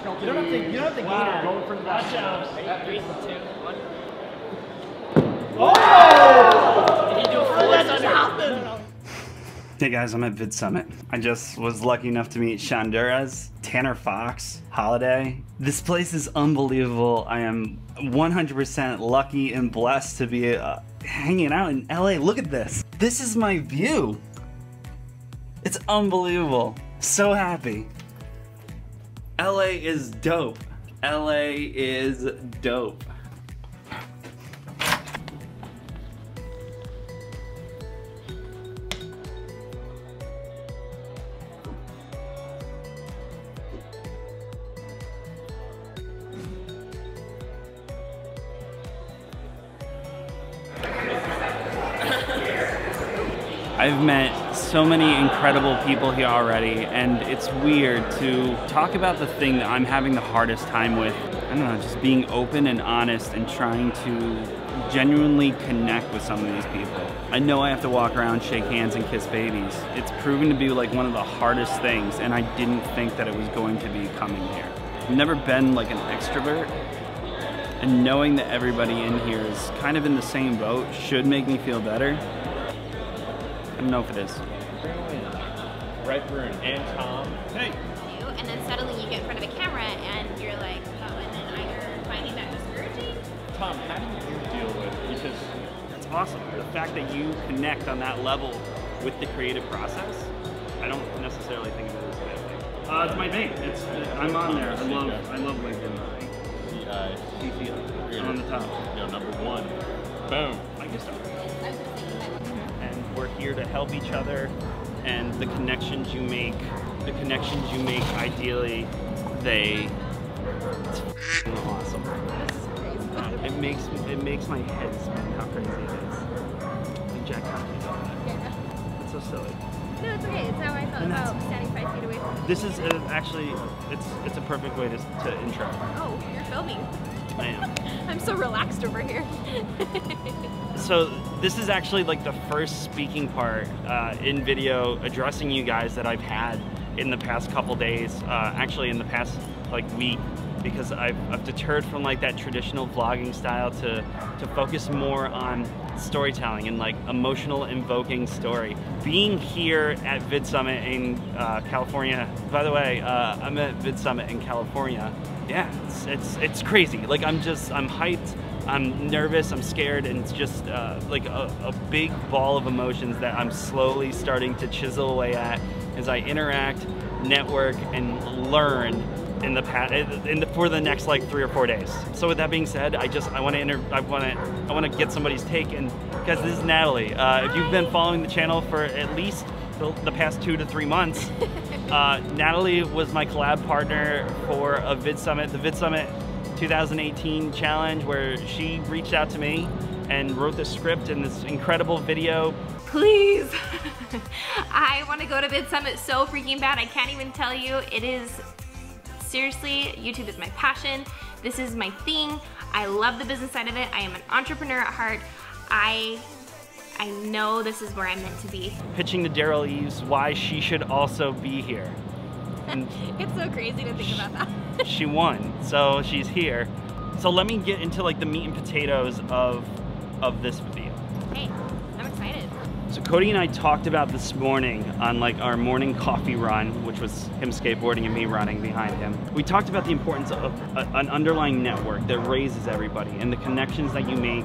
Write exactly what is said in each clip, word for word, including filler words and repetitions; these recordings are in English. You don't have to, you don't have to wow. Gator go for the ball. Watch out. Three, two, one. Oh! Did he do a full under? Hey guys, I'm at Vid Summit. I just was lucky enough to meet Shonduras, Tanner Fox, Holiday. This place is unbelievable. I am one hundred percent lucky and blessed to be uh, hanging out in L A. Look at this. This is my view. It's unbelievable. So happy. L A is dope. L A is dope. I've met so many incredible people here already, and it's weird to talk about the thing that I'm having the hardest time with. I don't know, just being open and honest and trying to genuinely connect with some of these people. I know I have to walk around, shake hands, and kiss babies. It's proven to be like one of the hardest things, and I didn't think that it was going to be coming here. I've never been like an extrovert, and knowing that everybody in here is kind of in the same boat should make me feel better. I don't know if it is. Ripe Ruin and Tom. Hey. And then suddenly you get in front of a camera and you're like, oh, and then either finding that discouraging. Tom, how do you deal with it? Because that's awesome. The fact that you connect on that level with the creative process, I don't necessarily think of it as a bad thing. Uh, it's my thing. It's I'm on there. I love I love LinkedIn. C I. I'm on the top. No, number one. Boom. I guess so. We're here to help each other, and the connections you make, the connections you make, ideally, they. It's f***ing awesome. Uh, it makes it makes my head spin how crazy it is. Like Jack Conklin doing it. Yeah. It's so silly. No, it's okay. It's how I felt about standing five feet away from. This is a, actually, it's it's a perfect way to to intro. Oh, you're filming. I am. I'm so relaxed over here. So this is actually like the first speaking part uh, in video addressing you guys that I've had in the past couple days, uh, actually in the past like week, because I've, I've deterred from like that traditional vlogging style to, to focus more on storytelling and like emotional invoking story. Being here at Vid Summit in uh, California, by the way, uh, I'm at Vid Summit in California. Yeah, it's, it's, it's crazy. Like I'm just, I'm hyped. I'm nervous, I'm scared, and it's just uh, like a, a big ball of emotions that I'm slowly starting to chisel away at as I interact, network, and learn in the, past, in the for the next like three or four days. So with that being said, I just I want to inter I want to I want to get somebody's take, and because this is Natalie. Uh, if you've been following the channel for at least the, the past two to three months, uh, Natalie was my collab partner for a Vid Summit. The Vid Summit two thousand eighteen challenge where she reached out to me and wrote the script in this incredible video. Please, I want to go to Vid Summit so freaking bad. I can't even tell you. It is, seriously, YouTube is my passion. This is my thing. I love the business side of it. I am an entrepreneur at heart. I, I know this is where I'm meant to be. Pitching to Daryl Eaves why she should also be here. It's so crazy to think about that. She won, so she's here. So let me get into like the meat and potatoes of of this video. Hey, I'm excited. So Cody and I talked about this morning on like our morning coffee run, which was him skateboarding and me running behind him. We talked about the importance of a, an underlying network that raises everybody and the connections that you make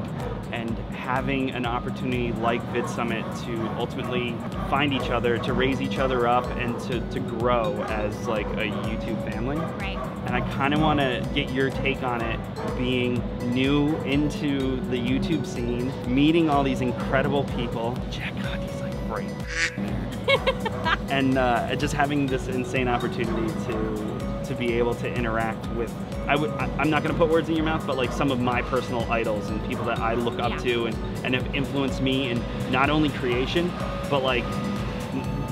and having an opportunity like Vid Summit to ultimately find each other, to raise each other up, and to, to grow as like a YouTube family. Right. And I kind of want to get your take on it, being new into the YouTube scene, meeting all these incredible people. Jack Cody's like right there. And uh, just having this insane opportunity to, to be able to interact with I would, I, I'm not going to put words in your mouth, but like some of my personal idols and people that I look up yeah. to and, and have influenced me in not only creation, but like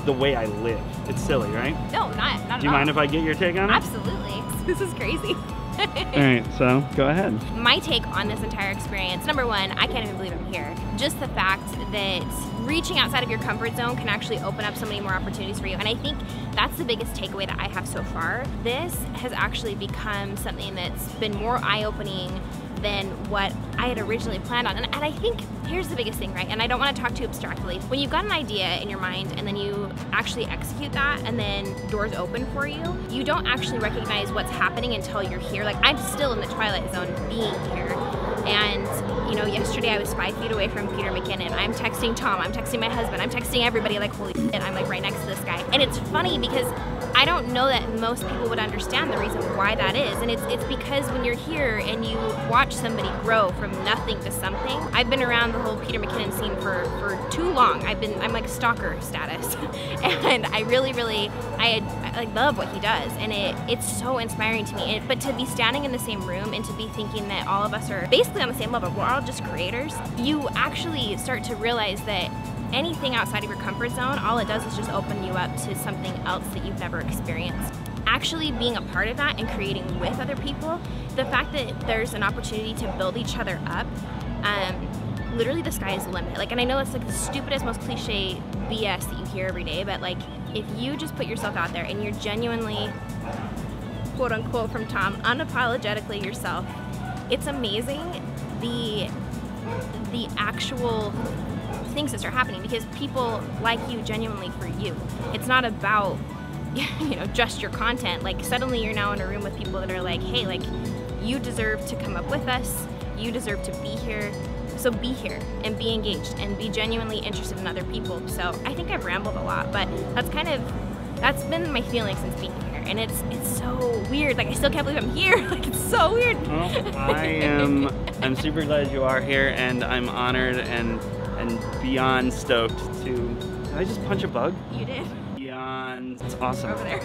the way I live. It's silly, right? No, not, not at all. Do you mind if I get your take on it? Absolutely. This is crazy. All right, so go ahead. My take on this entire experience, number one, I can't even believe I'm here. Just the fact that reaching outside of your comfort zone can actually open up so many more opportunities for you. And I think that's the biggest takeaway that I have so far. This has actually become something that's been more eye-opening than what I had originally planned on. And, and I think here's the biggest thing, right? And I don't want to talk too abstractly. When you've got an idea in your mind and then you actually execute that and then doors open for you, you don't actually recognize what's happening until you're here. Like, I'm still in the twilight zone being here. And, you know, yesterday I was five feet away from Peter McKinnon. I'm texting Tom, I'm texting my husband, I'm texting everybody, like, holy shit, I'm like right next to this guy. And it's funny because I don't know that most people would understand the reason why that is. And it's, it's because when you're here and you watch somebody grow from nothing to something. I've been around the whole Peter McKinnon scene for, for too long. I've been, I'm like stalker status. And I really, really, I, I love what he does. And it, it's so inspiring to me. It, but to be standing in the same room and to be thinking that all of us are basically on the same level, we're all just creators, you actually start to realize that anything outside of your comfort zone, all it does is just open you up to something else that you've never experienced. Actually being a part of that and creating with other people, the fact that there's an opportunity to build each other up, um, literally the sky is the limit. Like, and I know it's like the stupidest, most cliche B S that you hear every day, but like, if you just put yourself out there and you're genuinely, quote unquote from Tom, unapologetically yourself, it's amazing the, the actual things that start happening because people like you genuinely for you. It's not about, you know, just your content. Like, suddenly you're now in a room with people that are like, hey, like, you deserve to come up with us, you deserve to be here, so be here and be engaged and be genuinely interested in other people. So I think I've rambled a lot, but that's kind of, that's been my feeling since being here. And it's it's so weird. Like, I still can't believe I'm here. Like, it's so weird. Well, I am, I'm super glad you are here, and I'm honored and and beyond stoked to, did I just punch a bug? You did. Beyond, it's awesome. Over there.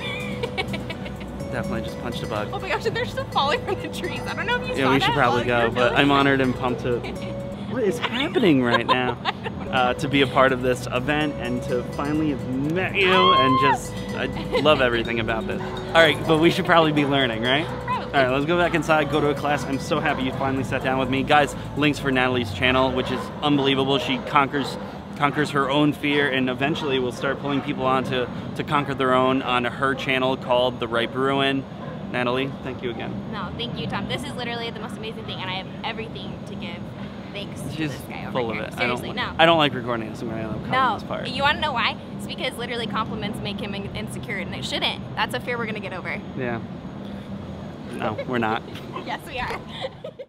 Definitely just punched a bug. Oh my gosh, and they're still falling from the trees. I don't know if you yeah, saw that. Yeah, we should probably go, but I'm honored and pumped to, what is happening right now? Uh, to be a part of this event and to finally have met you ah! and just, I love everything about this. All right, but we should probably be learning, right? All right, let's go back inside, go to a class. I'm so happy you finally sat down with me. Guys, links for Natalie's channel, which is unbelievable. She conquers conquers her own fear, and eventually will start pulling people on to, to conquer their own on her channel called The Ripe Ruin. Natalie, thank you again. No, thank you, Tom. This is literally the most amazing thing, and I have everything to give. Thanks She's to this guy over full here. Of it. Seriously, I don't, no. I don't like recording this. I'm going to no. this part. You want to know why? It's because literally compliments make him insecure, and it shouldn't. That's a fear we're going to get over. Yeah. No, we're not. Yes, we are.